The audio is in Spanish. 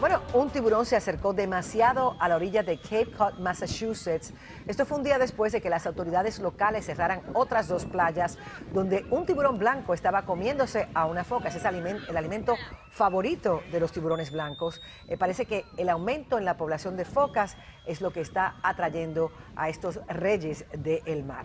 Bueno, un tiburón se acercó demasiado a la orilla de Cape Cod, Massachusetts. Esto fue un día después de que las autoridades locales cerraran otras dos playas donde un tiburón blanco estaba comiéndose a una foca. Ese es el alimento favorito de los tiburones blancos. Parece que el aumento en la población de focas es lo que está atrayendo a estos reyes del mar.